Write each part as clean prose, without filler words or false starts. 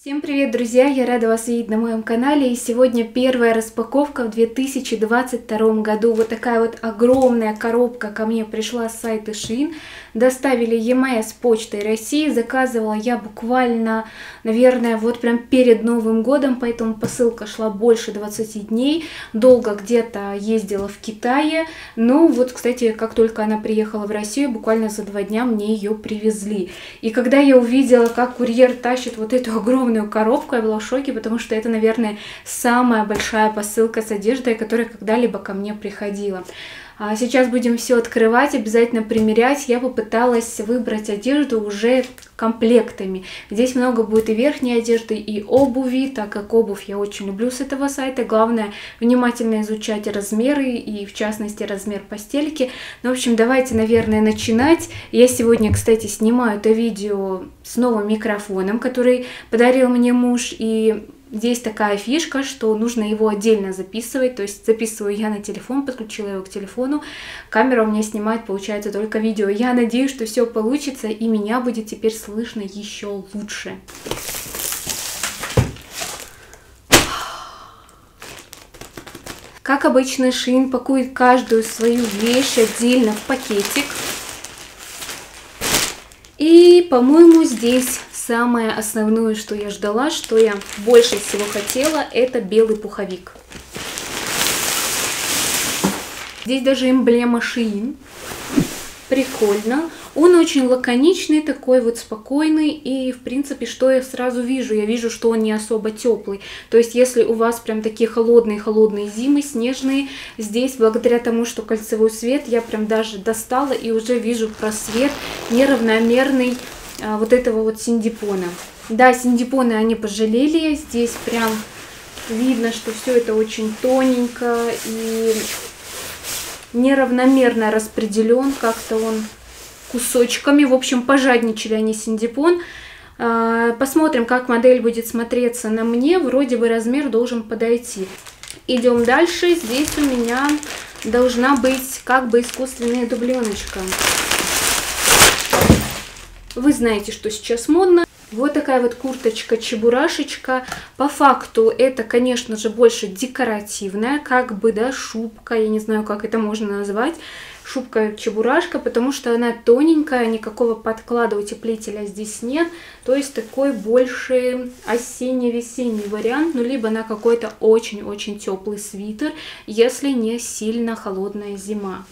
Всем привет, друзья! Я рада вас видеть на моем канале. И сегодня первая распаковка в 2022 году. Вот такая вот огромная коробка ко мне пришла с сайта Shein. Доставили ЕМС почтой России. Заказывала я буквально, наверное, вот прям перед Новым годом. Поэтому посылка шла больше 20 дней. Долго где-то ездила в Китае. Ну вот, кстати, как только она приехала в Россию, буквально за 2 дня мне ее привезли. И когда я увидела, как курьер тащит вот эту огромную коробку, я была в шоке, потому что это, наверное, самая большая посылка с одеждой, которая когда-либо ко мне приходила. Сейчас будем все открывать, обязательно примерять. Я попыталась выбрать одежду уже комплектами. Здесь много будет и верхней одежды, и обуви, так как обувь я очень люблю с этого сайта. Главное, внимательно изучать размеры и, в частности, размер постельки. Ну, в общем, давайте, наверное, начинать. Я сегодня, кстати, снимаю это видео с новым микрофоном, который подарил мне муж, и здесь такая фишка, что нужно его отдельно записывать, то есть записываю я на телефон, подключила его к телефону, камера у меня снимает, получается, только видео. Я надеюсь, что все получится и меня будет теперь слышно еще лучше. Как обычно, Shein пакует каждую свою вещь отдельно в пакетик. И, по-моему, здесь самое основное, что я ждала, что я больше всего хотела, это белый пуховик. Здесь даже эмблема Shein. Прикольно. Он очень лаконичный, такой вот спокойный. И, в принципе, что я сразу вижу? Я вижу, что он не особо теплый. То есть, если у вас прям такие холодные-холодные зимы, снежные, здесь, благодаря тому, что кольцевой свет, я прям даже достала и уже вижу просвет неравномерный вот этого вот синдипона. Да, синдипоны они пожалели. Здесь прям видно, что все это очень тоненько и неравномерно распределен, как-то он кусочками. В общем, пожадничали они синдипон. Посмотрим, как модель будет смотреться на мне. Вроде бы размер должен подойти. Идем дальше. Здесь у меня должна быть как бы искусственная дубленочка. Вы знаете, что сейчас модно. Вот такая вот курточка-чебурашечка. По факту это, конечно же, больше декоративная, как бы, да, шубка. Я не знаю, как это можно назвать. Шубка-чебурашка, потому что она тоненькая, никакого подклада утеплителя здесь нет. То есть такой больше осенне-весенний вариант. Ну, либо на какой-то очень-очень теплый свитер, если не сильно холодная зима.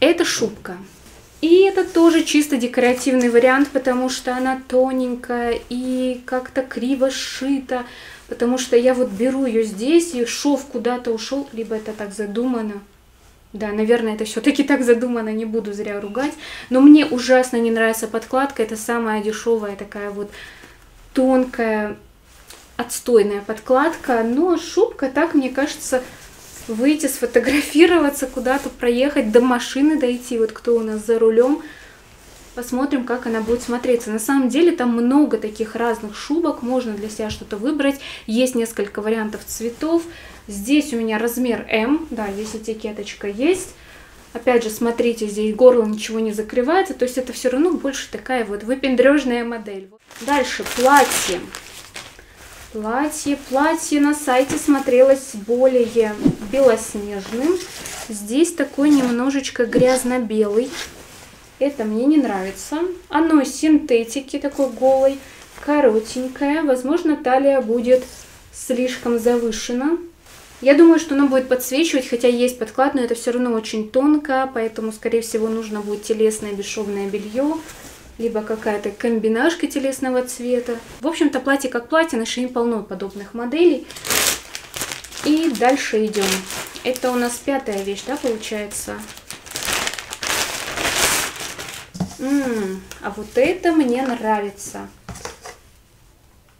Это шубка. И это тоже чисто декоративный вариант, потому что она тоненькая и как-то криво сшита. Потому что я вот беру ее здесь, и шов куда-то ушел, либо это так задумано. Да, наверное, это все-таки так задумано, не буду зря ругать. Но мне ужасно не нравится подкладка, это самая дешевая такая вот тонкая, отстойная подкладка. Но шубка, так, мне кажется, выйти, сфотографироваться, куда-то проехать, до машины дойти. Вот кто у нас за рулем. Посмотрим, как она будет смотреться. На самом деле там много таких разных шубок. Можно для себя что-то выбрать. Есть несколько вариантов цветов. Здесь у меня размер М. Да, здесь этикеточка есть. Опять же, смотрите, здесь горло ничего не закрывается. То есть это все равно больше такая вот выпендрежная модель. Дальше платье. Платье на сайте смотрелось более белоснежным. Здесь такой немножечко грязно-белый. Это мне не нравится. Оно синтетики, такой голой, коротенькое. Возможно, талия будет слишком завышена. Я думаю, что оно будет подсвечивать, хотя есть подклад, но это все равно очень тонко. Поэтому, скорее всего, нужно будет телесное бесшовное белье. Либо какая-то комбинашка телесного цвета. В общем-то, платье как платье, на Shein полно подобных моделей. И дальше идем. Это у нас 5-я вещь, да, получается? А вот это мне нравится.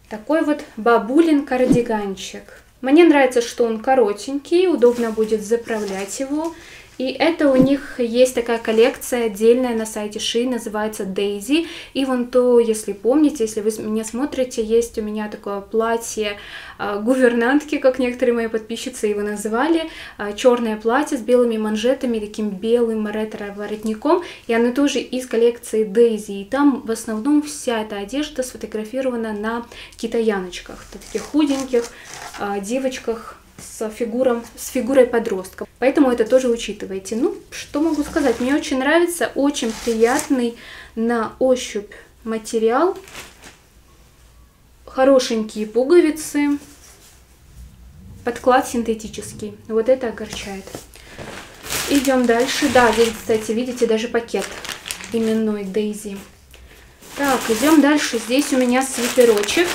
Такой вот бабулин кардиганчик. Мне нравится, что он коротенький, удобно будет заправлять его. И это у них есть такая коллекция отдельная на сайте Shein, называется Daisy. И вон то, если помните, если вы меня смотрите, есть у меня такое платье гувернантки, как некоторые мои подписчицы его назвали. Черное платье с белыми манжетами, таким белым ретро-воротником. И оно тоже из коллекции Daisy. И там в основном вся эта одежда сфотографирована на китаяночках, таких худеньких девочках с фигурой подростка. Поэтому это тоже учитывайте. Ну, что могу сказать? Мне очень нравится, очень приятный на ощупь материал. Хорошенькие пуговицы. Подклад синтетический. Вот это огорчает. Идем дальше. Да, здесь, кстати, видите, даже пакет именной Daisy. Так, идем дальше. Здесь у меня свитерочек.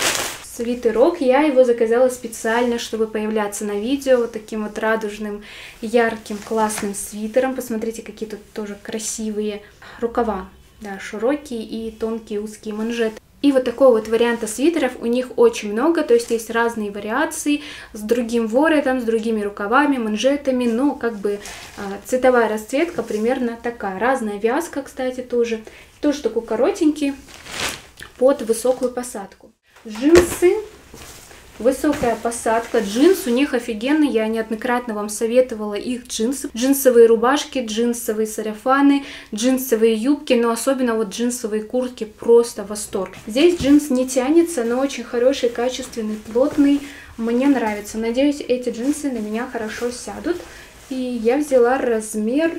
Свитерок, я его заказала специально, чтобы появляться на видео вот таким вот радужным, ярким, классным свитером. Посмотрите, какие тут тоже красивые рукава, да, широкие и тонкие узкие манжеты. И вот такого вот варианта свитеров у них очень много, то есть есть разные вариации с другим воротом, с другими рукавами, манжетами, но как бы цветовая расцветка примерно такая. Разная вязка, кстати, тоже такой коротенький под высокую посадку. Джинсы, высокая посадка, джинс у них офигенный, я неоднократно вам советовала их джинсы, джинсовые рубашки, джинсовые сарафаны, джинсовые юбки, но особенно вот джинсовые куртки, просто восторг. Здесь джинс не тянется, но очень хороший, качественный, плотный, мне нравится, надеюсь, эти джинсы на меня хорошо сядут, и я взяла размер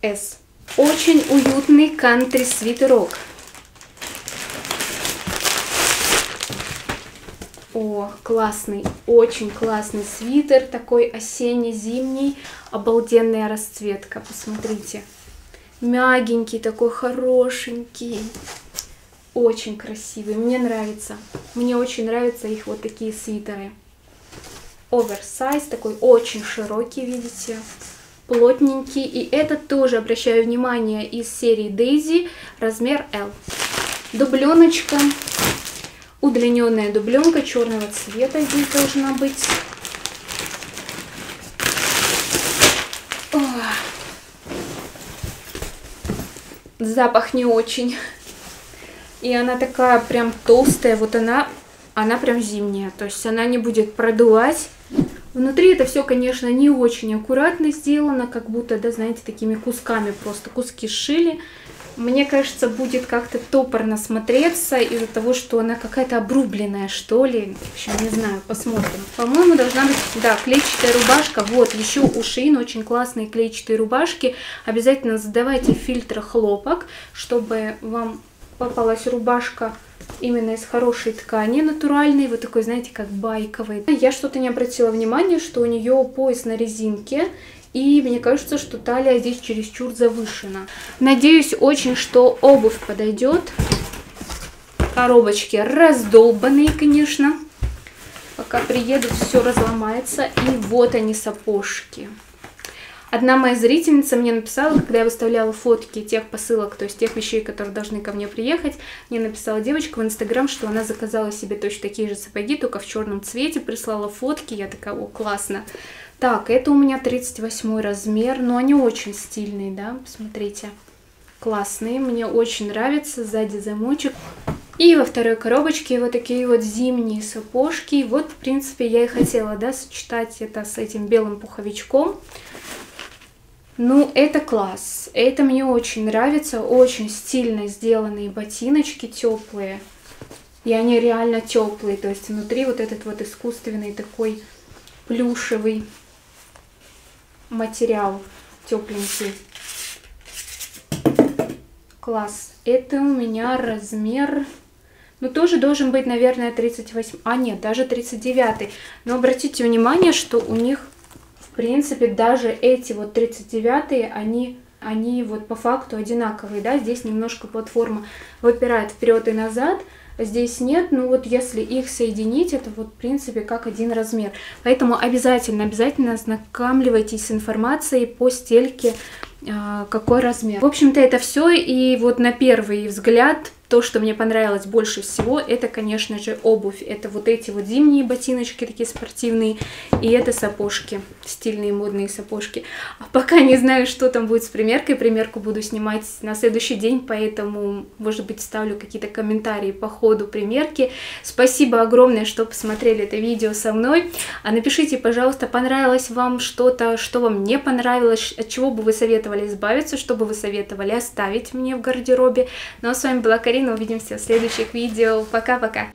S. Очень уютный кантри-свитерок. О, классный, очень классный свитер, такой осенне-зимний, обалденная расцветка, посмотрите. Мягенький такой, хорошенький, очень красивый, мне нравится. Мне очень нравятся их вот такие свитеры. Оверсайз, такой очень широкий, видите, плотненький. И этот тоже, обращаю внимание, из серии Daisy, размер L. Дубленочка. Удлиненная дубленка черного цвета здесь должна быть. О, запах не очень. И она такая прям толстая, вот она прям зимняя, то есть она не будет продувать. Внутри это все, конечно, не очень аккуратно сделано, как будто, да, знаете, такими кусками просто, куски сшили. Мне кажется, будет как-то топорно смотреться из-за того, что она какая-то обрубленная, что ли. В общем, не знаю, посмотрим. По-моему, должна быть, да, клетчатая рубашка. Вот, еще у Shein очень классные клетчатые рубашки. Обязательно задавайте фильтр хлопок, чтобы вам попалась рубашка именно из хорошей ткани, натуральной. Вот такой, знаете, как байковой. Я что-то не обратила внимания, что у нее пояс на резинке. И мне кажется, что талия здесь чересчур завышена. Надеюсь очень, что обувь подойдет. Коробочки раздолбанные, конечно. Пока приедут, все разломается. И вот они, сапожки. Одна моя зрительница мне написала, когда я выставляла фотки тех посылок, то есть тех вещей, которые должны ко мне приехать, мне написала девочка в Инстаграм, что она заказала себе точно такие же сапоги, только в черном цвете, прислала фотки, я такая, о, классно. Так, это у меня 38 размер, но они очень стильные, да, посмотрите, классные, мне очень нравится, сзади замочек. И во второй коробочке вот такие вот зимние сапожки, вот, в принципе, я и хотела, да, сочетать это с этим белым пуховичком. Ну, это класс, это мне очень нравится, очень стильно сделанные ботиночки теплые, и они реально теплые, то есть внутри вот этот вот искусственный такой плюшевый материал тепленький. Класс, это у меня размер, ну тоже должен быть, наверное, 38, а нет, даже 39, но обратите внимание, что у них... В принципе, даже эти вот 39-е, они вот по факту одинаковые, да, здесь немножко платформа выпирает вперед и назад, здесь нет, но вот если их соединить, это вот в принципе как один размер. Поэтому обязательно ознакомьтесь с информацией по стельке, какой размер. В общем-то, это все, и вот на первый взгляд... То, что мне понравилось больше всего, это, конечно же, обувь. Это вот эти вот зимние ботиночки, такие спортивные, и это сапожки стильные модные сапожки. А пока не знаю, что там будет с примеркой. Примерку буду снимать на следующий день, поэтому, может быть, ставлю какие-то комментарии по ходу примерки. Спасибо огромное, что посмотрели это видео со мной. А напишите, пожалуйста, понравилось вам что-то, что вам не понравилось, от чего бы вы советовали избавиться, что бы вы советовали оставить мне в гардеробе. Ну а с вами была Карина, увидимся в следующих видео. Пока-пока!